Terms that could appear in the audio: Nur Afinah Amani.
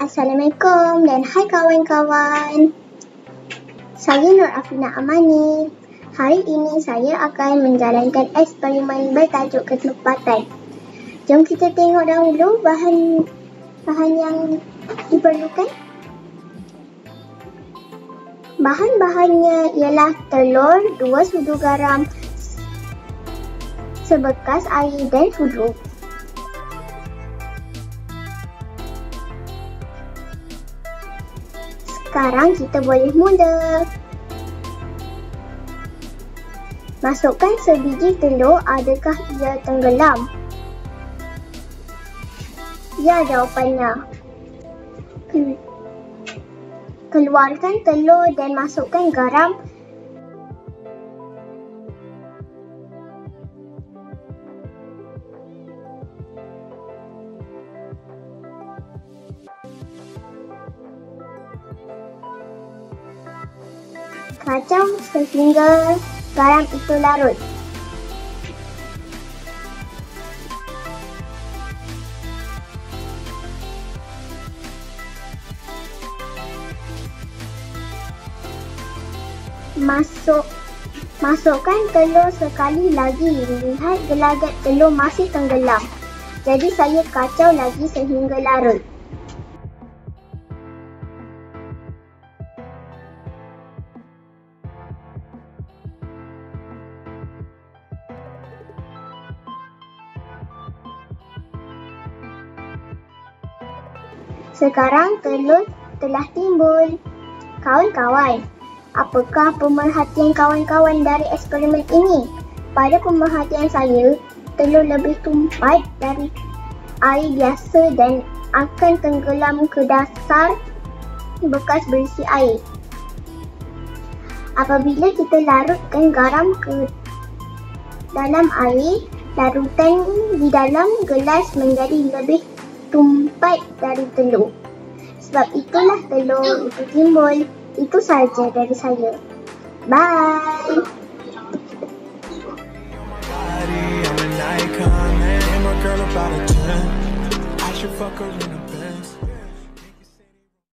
Assalamualaikum dan hai kawan-kawan. Saya Nur Afinah Amani. Hari ini saya akan menjalankan eksperimen bertajuk ketepatan. Jom kita tengok dahulu bahan yang diperlukan. Bahan-bahannya ialah telur, 2 sudu garam, sebekas air dan sudu. Sekarang kita boleh mula. Masukkan sebiji telur, adakah ia tenggelam? Ya, jawapannya. Keluarkan telur dan masukkan garam. Kacau sehingga garam itu larut. Masukkan telur sekali lagi. Lihat, gelagat telur masih tenggelam. Jadi saya kacau lagi sehingga larut. Sekarang telur telah timbul. Kawan-kawan, apakah pemerhatian kawan-kawan dari eksperimen ini? Pada pemerhatian saya, telur lebih tumpat dari air biasa dan akan tenggelam ke dasar bekas berisi air. Apabila kita larutkan garam ke dalam air, larutan di dalam gelas menjadi lebih tumpat dari telur. Sebab itulah telur itu timbul. Itu sahaja dari saya. Bye.